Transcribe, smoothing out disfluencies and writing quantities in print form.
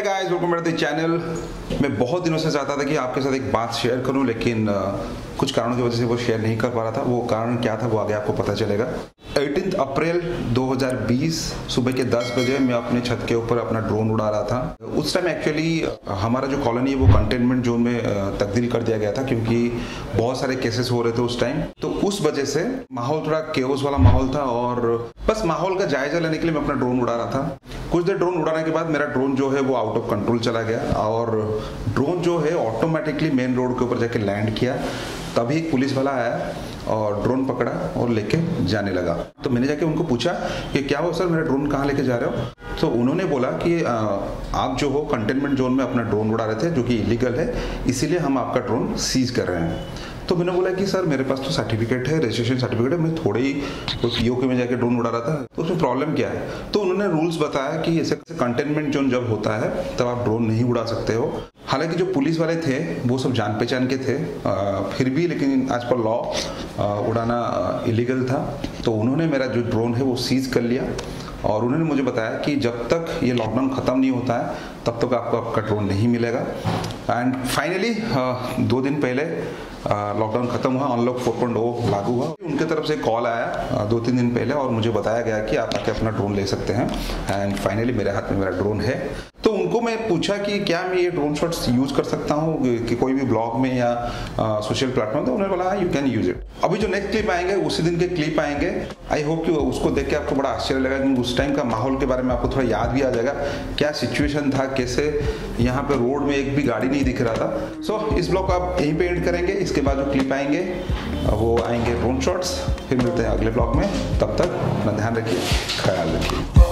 Hey guys, welcome back to the channel. मैं बहुत दिनों से चाहता था कि आपके साथ एक बात शेयर करूं, लेकिन कुछ कारणों की वजह से वो शेयर नहीं कर पा रहा था। वो कारण क्या था वो आगे आपको पता चलेगा। 18 अप्रैल 2020 सुबह के 10 बजे मैं अपने छत के ऊपर अपना ड्रोन उड़ा रहा था। उस टाइम एक्चुअली हमारा जो कॉलोनी है वो कंटेनमेंट जोन में तब्दील कर दिया गया था, क्योंकि बहुत सारे केसेस हो रहे थे उस टाइम। तो उस वजह से माहौल थोड़ा केओस वाला माहौल था और बस माहौल का जायजा लेने के लिए मैं अपना ड्रोन उड़ा रहा था। कुछ देर ड्रोन उड़ाने के बाद मेरा ड्रोन जो है वो आउट ऑफ कंट्रोल चला गया और ड्रोन जो है ऑटोमेटिकली मेन रोड के ऊपर जाके लैंड किया। तभी एक पुलिस वाला आया और ड्रोन पकड़ा और लेके जाने लगा। तो मैंने जाके उनको पूछा कि क्या हो सर, मेरा ड्रोन कहाँ लेके जा रहे हो? तो उन्होंने बोला कि आप जो हो कंटेनमेंट जोन में अपना ड्रोन उड़ा रहे थे, जो कि इलीगल है, इसीलिए हम आपका ड्रोन सीज कर रहे हैं। तो मैंने बोला कि सर मेरे पास तो सर्टिफिकेट है, रजिस्ट्रेशन सर्टिफिकेट है, मैं थोड़े ही पीओके में जाके ड्रोन उड़ा रहा था, तो उसमें प्रॉब्लम क्या है? तो उन्होंने रूल्स बताया कि ऐसे कंटेनमेंट जोन जब होता है तब आप ड्रोन नहीं उड़ा सकते हो। हालांकि जो पुलिस वाले थे वो सब जान पहचान के थे, फिर भी लेकिन आज पर लॉ उड़ाना इलीगल था। तो उन्होंने मेरा जो ड्रोन है वो सीज कर लिया और उन्होंने मुझे बताया कि जब तक ये लॉकडाउन ख़त्म नहीं होता है तब तक आपको आपका ड्रोन नहीं मिलेगा। एंड फाइनली 2 दिन पहले लॉकडाउन ख़त्म हुआ, अनलॉक 4.0 लागू हुआ। उनके तरफ से कॉल आया 2-3 दिन पहले और मुझे बताया गया कि आप आके अपना ड्रोन ले सकते हैं। एंड फाइनली मेरे हाथ में मेरा ड्रोन है। तो उनको मैं पूछा कि क्या मैं ये ड्रोन शॉट्स यूज़ कर सकता हूँ कि कोई भी ब्लॉग में या सोशल प्लेटफॉर्म? तो उन्होंने बोला यू कैन यूज़ इट। अभी जो नेक्स्ट क्लिप आएंगे उसी दिन के क्लिप आएंगे। आई होप कि उसको देख के आपको बड़ा आश्चर्य लगा, क्योंकि उस टाइम का माहौल के बारे में आपको थोड़ा याद भी आ जाएगा, क्या सिचुएशन था, कैसे यहाँ पर रोड में एक भी गाड़ी नहीं दिख रहा था। सो इस ब्लॉग को आप यहीं पे एंड करेंगे। इसके बाद जो क्लिप आएंगे वो आएंगे ड्रोन शॉट्स। फिर मिलते हैं अगले ब्लॉग में, तब तक अपना ध्यान रखिए, ख्याल रखिए।